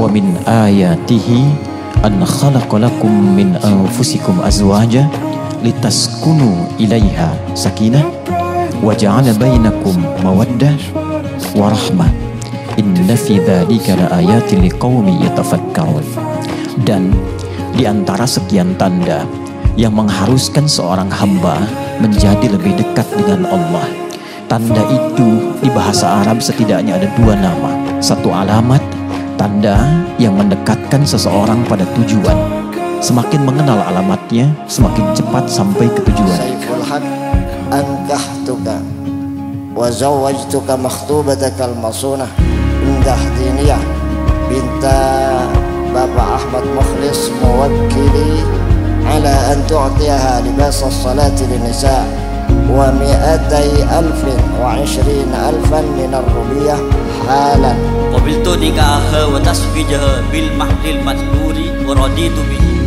wa min ayatihi an khalaqa lakum min anfusikum azwaja litaskunu ilaiha sakinah wa ja'ala bainakum mawaddah wa rahmah inna fi dzalika laayatin liqaumin yatafakkarun. Dan di antara sekian tanda yang mengharuskan seorang hamba menjadi lebih dekat dengan Allah, tanda itu di bahasa Arab setidaknya ada dua nama. Satu alamat, tanda yang mendekatkan seseorang pada tujuan. Semakin mengenal alamatnya, semakin cepat sampai ke tujuan. Bapak Ahmad Mukhlis mewakili ala an tu'tiha libas as-salati lin-nisa wa mi'atai alfin wa 20 alfan min ar-rubiyah halan qabiltu nikaha wa tasfijaha bil mahdil mazkuri wa raditu bihi.